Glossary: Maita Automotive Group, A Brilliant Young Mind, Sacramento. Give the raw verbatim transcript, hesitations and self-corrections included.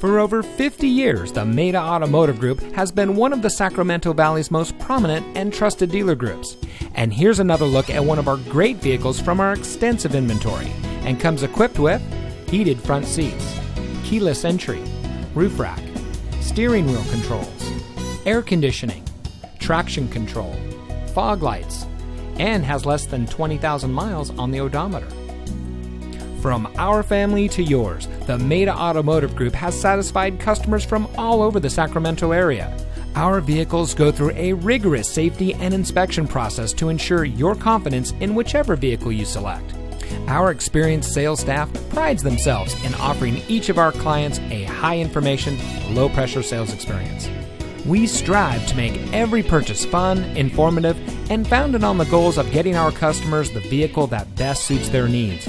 For over fifty years, the Maita Automotive Group has been one of the Sacramento Valley's most prominent and trusted dealer groups. And here's another look at one of our great vehicles from our extensive inventory, and comes equipped with heated front seats, keyless entry, roof rack, steering wheel controls, air conditioning, traction control, fog lights, and has less than twenty thousand miles on the odometer. From our family to yours, the Maita Automotive Group has satisfied customers from all over the Sacramento area. Our vehicles go through a rigorous safety and inspection process to ensure your confidence in whichever vehicle you select. Our experienced sales staff prides themselves in offering each of our clients a high-information, low-pressure sales experience. We strive to make every purchase fun, informative, and founded on the goals of getting our customers the vehicle that best suits their needs,